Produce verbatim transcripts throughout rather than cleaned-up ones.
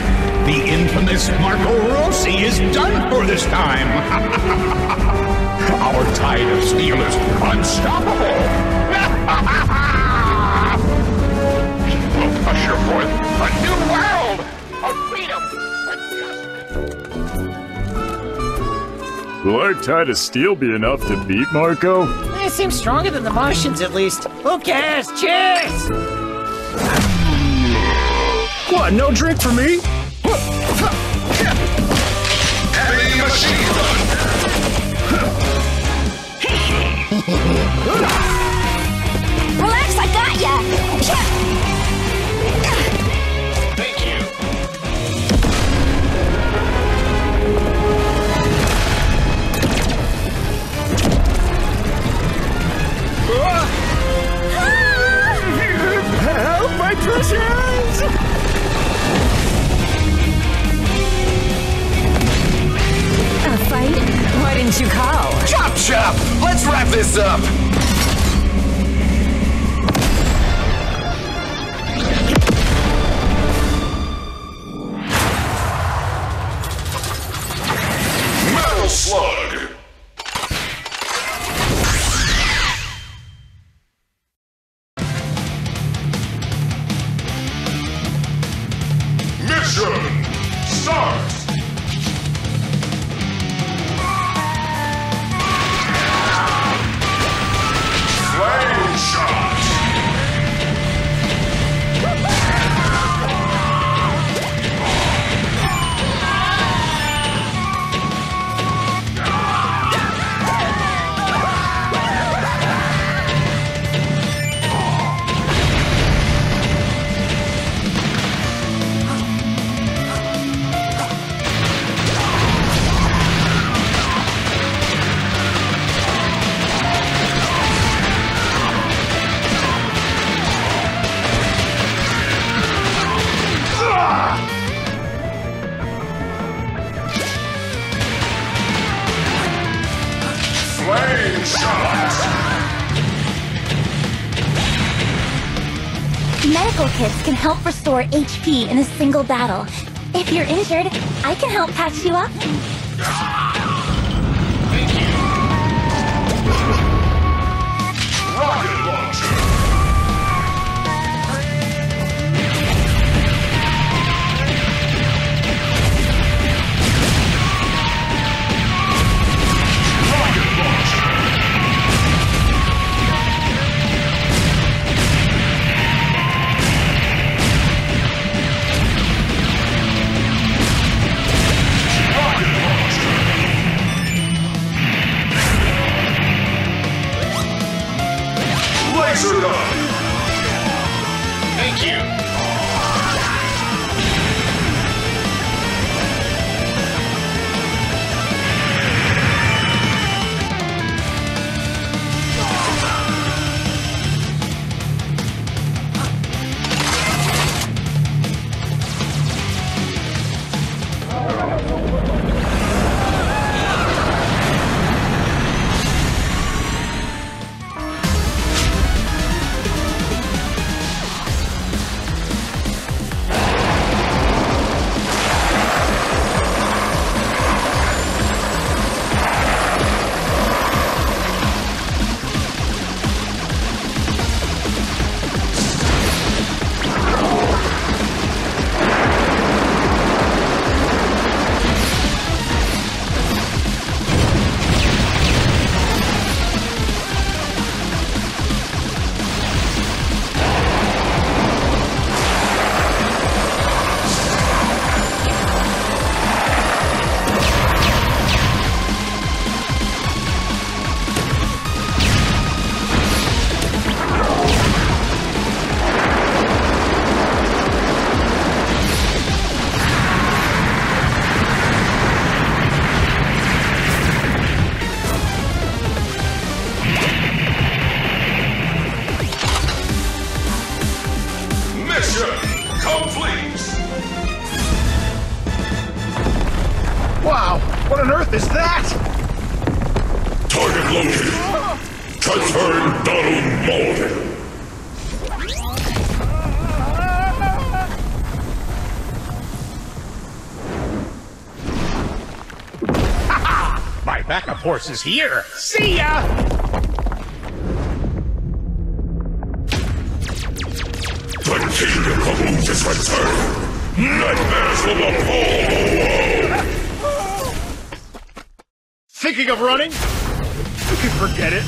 Rose. The infamous Marco Rossi is done for this time. Our tide of steel is unstoppable. We'll usher forth a new world of freedom and justice. Will our tide of steel be enough to beat Marco? It seems stronger than the Martians, at least. Who cares? Cheers! What? No drink for me? Heavy machine gun! Relax, I got ya! Thank you. Help, my precious! A fight? Why didn't you call? Chop chop! Let's wrap this up! Metal Slug! Help restore H P in a single battle. If you're injured, I can help patch you up. Thank you. Rocket launcher. Rocket launcher. Thank you. horses here. See ya! The king of Komoot is returned. Nightmares will befall the world. Thinking of running? You can forget it.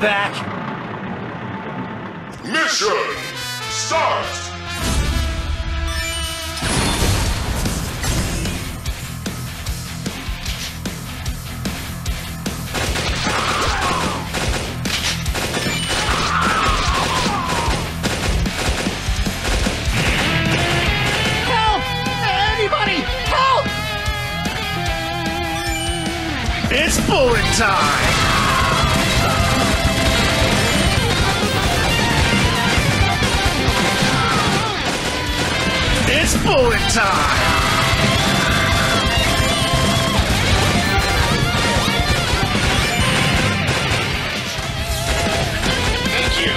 Back. Mission start. Help! Anybody, help! It's bullet time. It's bullet time! Thank you.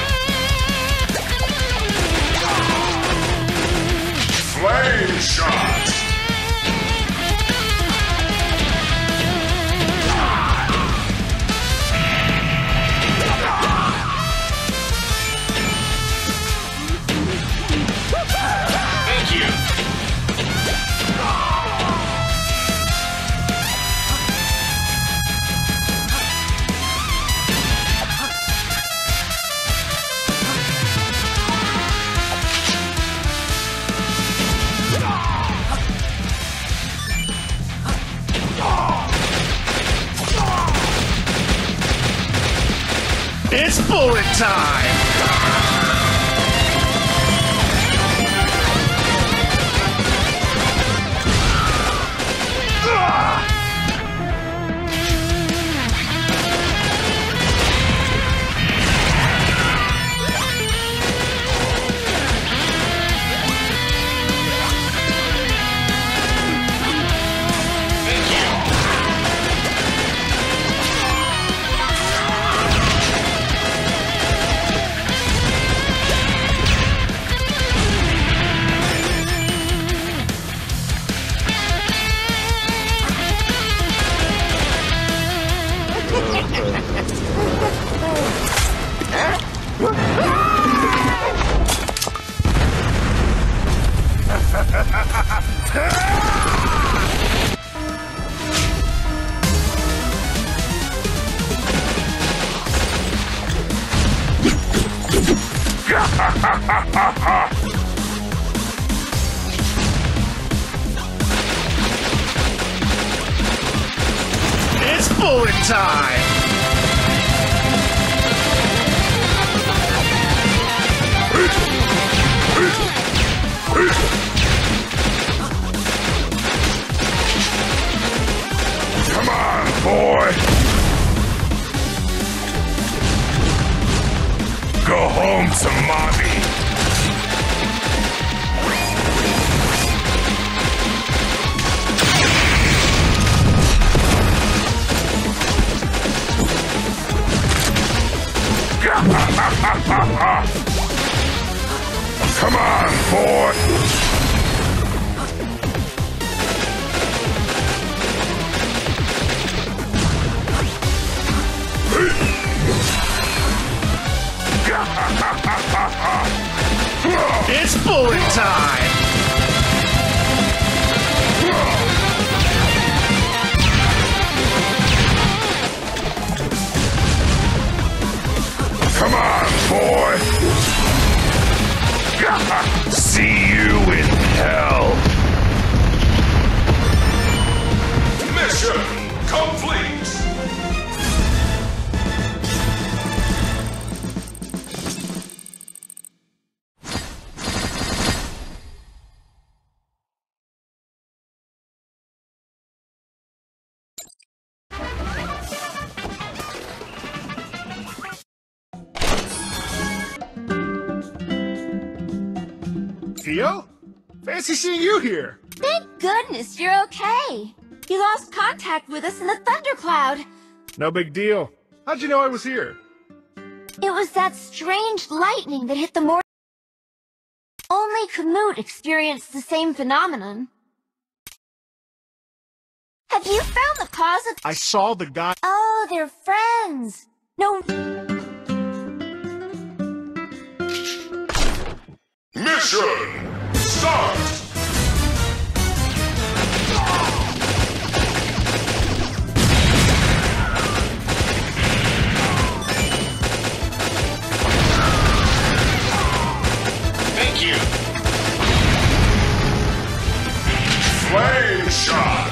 Flame shot! It's bullet time! It's bullet time! Come on, boy! Go home to mommy! Come on, boy! It's bullet time! Come on, boy! See you in hell! Mission complete! Theo? Fancy seeing you here. Thank goodness you're okay. You lost contact with us in the thundercloud. No big deal. How'd you know I was here? It was that strange lightning that hit the morning. Only Komoot experienced the same phenomenon. Have you found the cause of... I saw the guy... Oh, they're friends. No... Mission! Start! Thank you! Flame shot!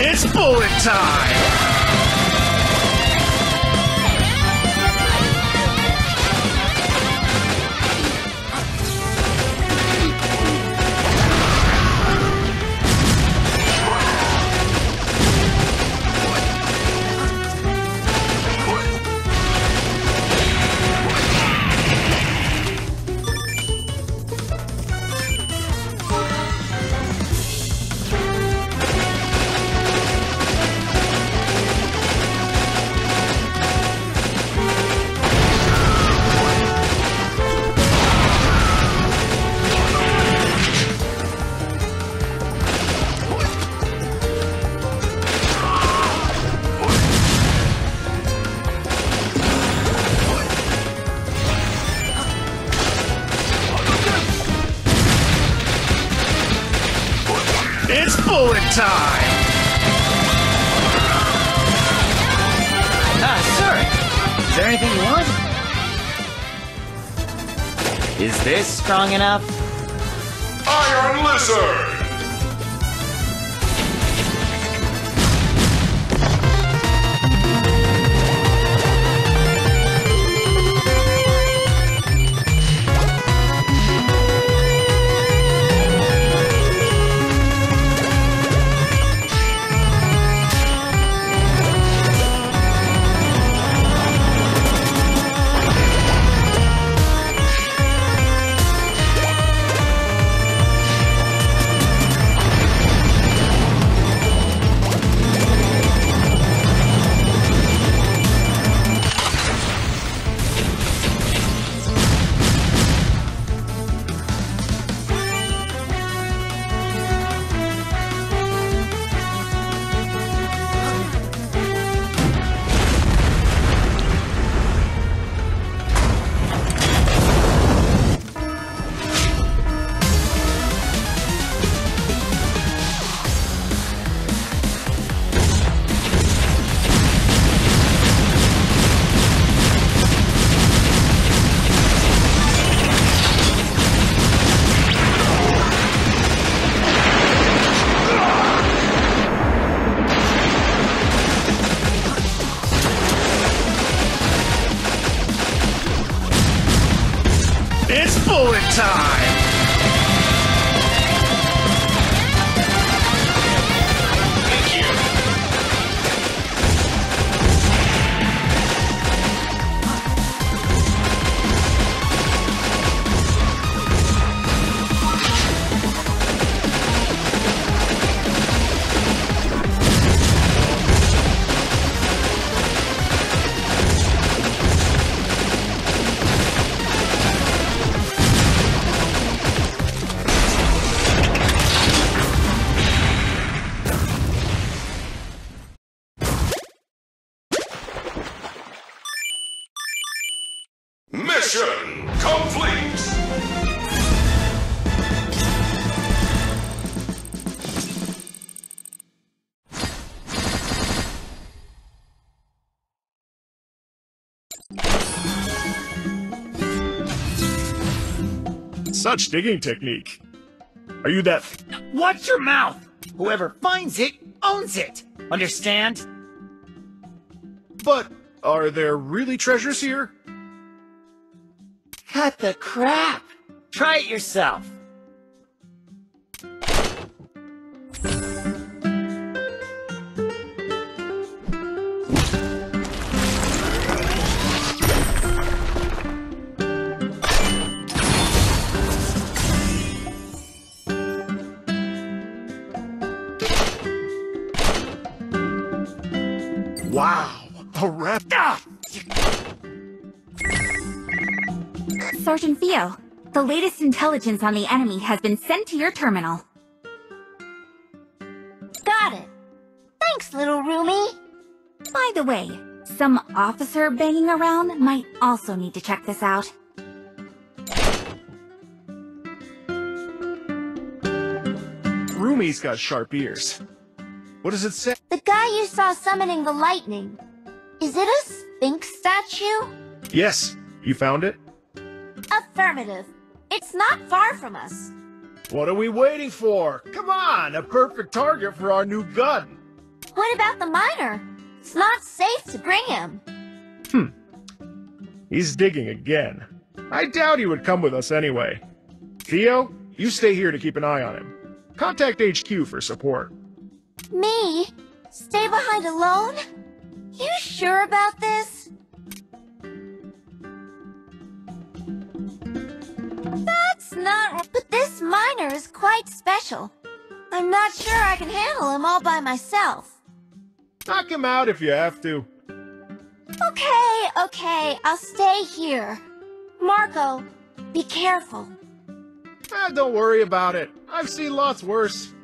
It's bullet time! Is this strong enough? Iron Lizard! Such digging technique. Are you that- Watch your mouth! Whoever finds it, owns it! Understand? But, are there really treasures here? Cut the crap! Try it yourself! Wow, a rap- ah! Sergeant Fio, the latest intelligence on the enemy has been sent to your terminal. Got it. Thanks, little Rumi. By the way, some officer banging around might also need to check this out. Rumi's got sharp ears. What does it say? The guy you saw summoning the lightning. Is it a sphinx statue? Yes. You found it? Affirmative. It's not far from us. What are we waiting for? Come on, a perfect target for our new gun. What about the miner? It's not safe to bring him. Hmm. He's digging again. I doubt he would come with us anyway. Theo, you stay here to keep an eye on him. Contact H Q for support. Me? Stay behind alone? You sure about this? That's not... But this miner is quite special. I'm not sure I can handle him all by myself. Knock him out if you have to. Okay, okay, I'll stay here. Marco, be careful. Eh, don't worry about it. I've seen lots worse.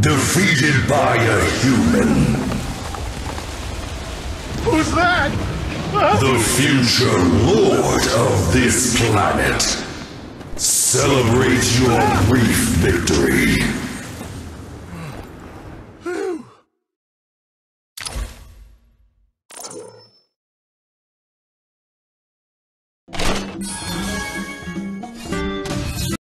Defeated by a human. Who's that? Huh? The future lord of this planet. Celebrate your brief victory.